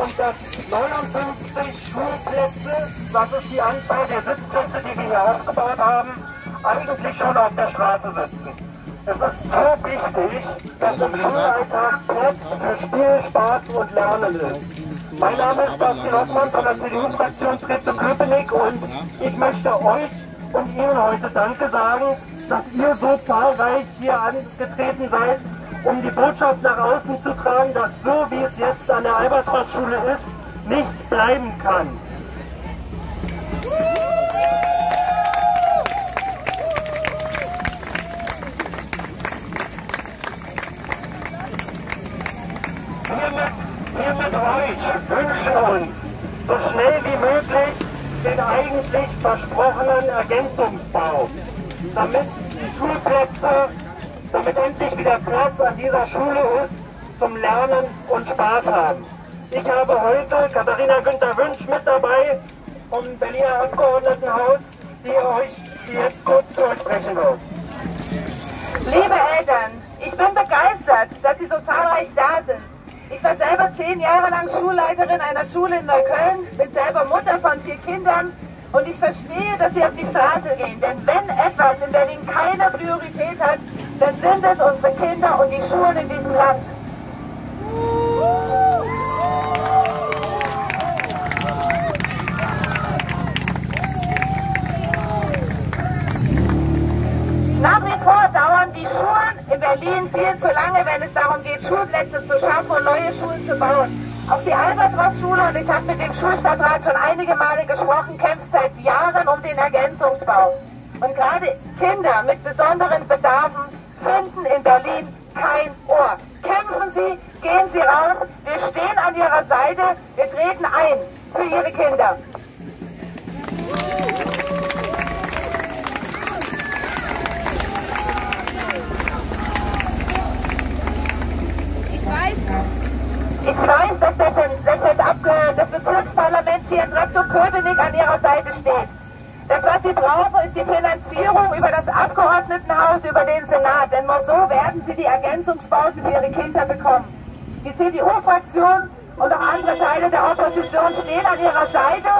859 Schulplätze, das ist die Anzahl der Sitzplätze, die wir hier aufgebaut haben, eigentlich schon auf der Straße sitzen. Es ist so wichtig, dass im Schulalltag Platz für Spiel, Spaß und Lernen ist. Mein Name ist Basti Hoffmann von der CDU-Fraktion Treptow-Köpenick und ich möchte euch und Ihnen heute Danke sagen, dass ihr so zahlreich hier angetreten seid, um die Botschaft nach außen zu tragen, dass so wie es jetzt an der Albatros-Schule ist, nicht bleiben kann. Wir mit euch wünschen uns so schnell wie möglich den eigentlich versprochenen Ergänzungsbau, damit die Schulplätze, damit endlich wieder Platz an dieser Schule ist, zum Lernen und Spaß haben. Ich habe heute Katharina Günther Wünsch mit dabei vom Berliner Abgeordnetenhaus, die jetzt kurz zu euch sprechen wird. Liebe Eltern, ich bin begeistert, dass Sie so zahlreich da sind. Ich war selber 10 Jahre lang Schulleiterin einer Schule in Neukölln, bin selber Mutter von 4 Kindern und ich verstehe, dass Sie auf die Straße gehen, denn wenn etwas in Berlin keine Priorität hat, dann sind es unsere Kinder und die Schulen in diesem Land. Nach wie vor dauern die Schulen in Berlin viel zu lange, wenn es darum geht, Schulplätze zu schaffen und neue Schulen zu bauen. Auch die Albatros-Schule, und ich habe mit dem Schulstadtrat schon einige Male gesprochen, kämpft seit Jahren um den Ergänzungsbau. Und gerade Kinder mit besonderen Bedarfen finden in Berlin kein Ohr. Kämpfen Sie, gehen Sie raus, wir stehen an Ihrer Seite, wir treten ein für Ihre Kinder. Ich weiß, dass das Bezirksparlament hier in Treptow-Köpenick an Ihrer Seite steht. Das, was Sie brauchen, ist die Finanzierung über das Abgeordnetenhaus, über den Senat, denn nur so werden Sie die Ergänzungsbauten für Ihre Kinder bekommen. Die CDU-Fraktion und auch andere Teile der Opposition stehen an Ihrer Seite.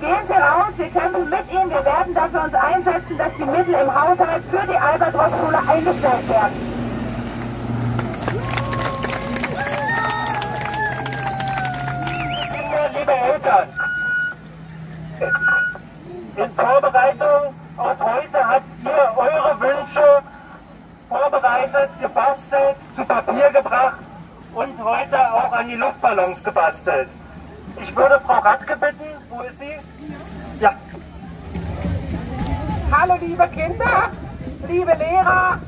Gehen Sie raus, wir kämpfen mit Ihnen, wir werden dafür uns einsetzen, dass die Mittel im Haushalt für die Albatros-Schule eingestellt werden. Liebe Eltern, in Vorbereitung auf heute habt ihr eure Wünsche vorbereitet, gebastelt, zu Papier gebracht und heute auch an die Luftballons gebastelt. Ich würde Frau Radke bitten, wo ist sie? Ja. Hallo liebe Kinder, liebe Lehrer,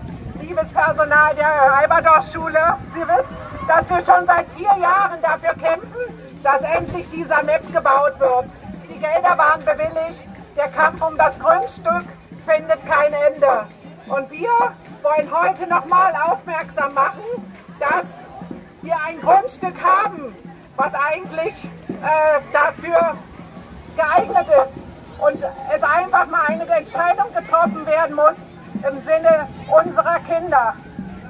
liebes Personal der Albatros-Schule. Ihr wisst, dass wir schon seit 4 Jahren dafür kämpfen, dass endlich dieser MEP gebaut wird. Die Gelder waren bewilligt, der Kampf um das Grundstück findet kein Ende. Und wir wollen heute nochmal aufmerksam machen, dass wir ein Grundstück haben, was eigentlich dafür geeignet ist. Und es einfach mal eine Entscheidung getroffen werden muss im Sinne unserer Kinder.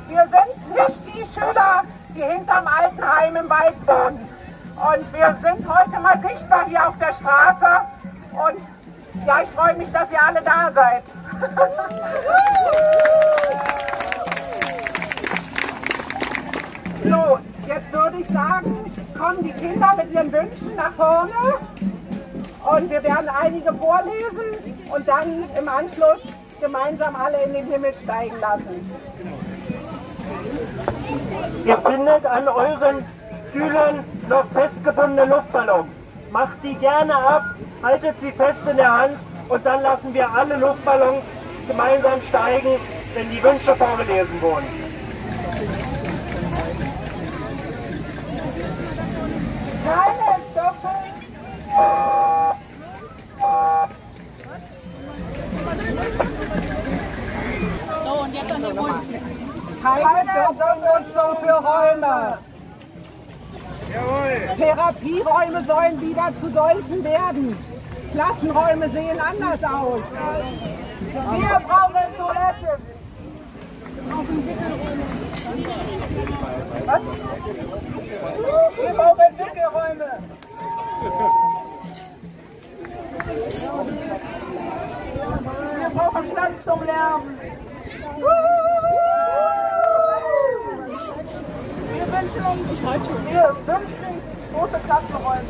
Wir sind nicht die Schüler, die hinterm Altenheim im Wald wohnen. Und wir sind heute mal sichtbar hier auf der Straße. Und ja, ich freue mich, dass ihr alle da seid. So, jetzt würde ich sagen, kommen die Kinder mit ihren Wünschen nach vorne. Und wir werden einige vorlesen und dann im Anschluss gemeinsam alle in den Himmel steigen lassen. Ihr findet an euren Schülern noch festgebundene Luftballons. Macht die gerne ab, haltet sie fest in der Hand und dann lassen wir alle Luftballons gemeinsam steigen, wenn die Wünsche vorgelesen wurden. Keine Doppel! So, und jetzt an die Runden. Keine Doppelnutzung für Räume. Jawohl. Therapieräume sollen wieder zu solchen werden. Klassenräume sehen anders aus. Wir brauchen Toiletten. Wir brauchen Wickelräume. Wir wünschen große Klassenräume.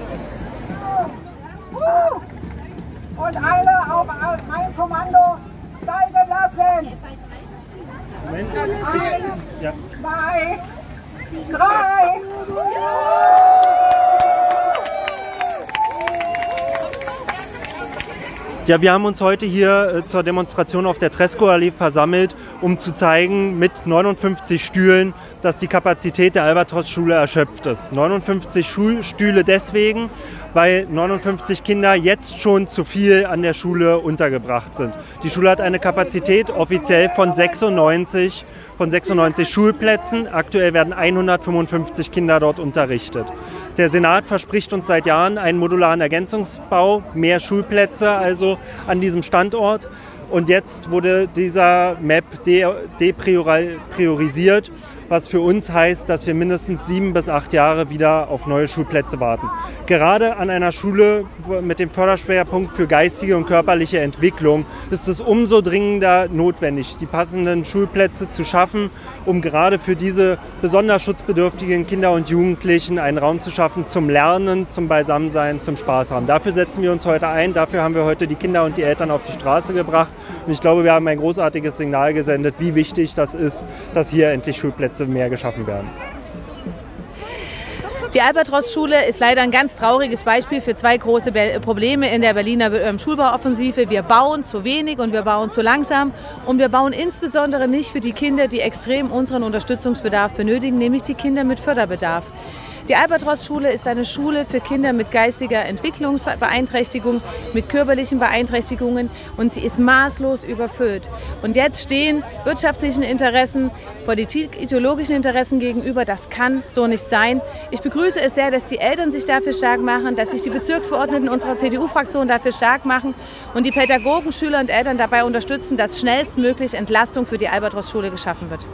Und alle auf ein Kommando steigen lassen. Moment. 1, 2, 3. Ja, wir haben uns heute hier zur Demonstration auf der Treskowallee versammelt, um zu zeigen mit 59 Stühlen, dass die Kapazität der Albatros-Schule erschöpft ist. 59 Stühle deswegen, weil 59 Kinder jetzt schon zu viel an der Schule untergebracht sind. Die Schule hat eine Kapazität offiziell von 96 Schulplätzen. Aktuell werden 155 Kinder dort unterrichtet. Der Senat verspricht uns seit Jahren einen modularen Ergänzungsbau, mehr Schulplätze also an diesem Standort. Und jetzt wurde dieser MEP depriorisiert, was für uns heißt, dass wir mindestens 7 bis 8 Jahre wieder auf neue Schulplätze warten. Gerade an einer Schule mit dem Förderschwerpunkt für geistige und körperliche Entwicklung ist es umso dringender notwendig, die passenden Schulplätze zu schaffen, um gerade für diese besonders schutzbedürftigen Kinder und Jugendlichen einen Raum zu schaffen zum Lernen, zum Beisammensein, zum Spaß haben. Dafür setzen wir uns heute ein, dafür haben wir heute die Kinder und die Eltern auf die Straße gebracht. Und ich glaube, wir haben ein großartiges Signal gesendet, wie wichtig das ist, dass hier endlich Schulplätze mehr geschaffen werden. Die Albatros-Schule ist leider ein ganz trauriges Beispiel für zwei große Probleme in der Berliner Schulbauoffensive. Wir bauen zu wenig und wir bauen zu langsam. Und wir bauen insbesondere nicht für die Kinder, die extrem unseren Unterstützungsbedarf benötigen, nämlich die Kinder mit Förderbedarf. Die Albatros-Schule ist eine Schule für Kinder mit geistiger Entwicklungsbeeinträchtigung, mit körperlichen Beeinträchtigungen, und sie ist maßlos überfüllt. Und jetzt stehen wirtschaftlichen Interessen, politikideologischen Interessen gegenüber. Das kann so nicht sein. Ich begrüße es sehr, dass die Eltern sich dafür stark machen, dass sich die Bezirksverordneten unserer CDU-Fraktion dafür stark machen und die Pädagogen, Schüler und Eltern dabei unterstützen, dass schnellstmöglich Entlastung für die Albatros-Schule geschaffen wird.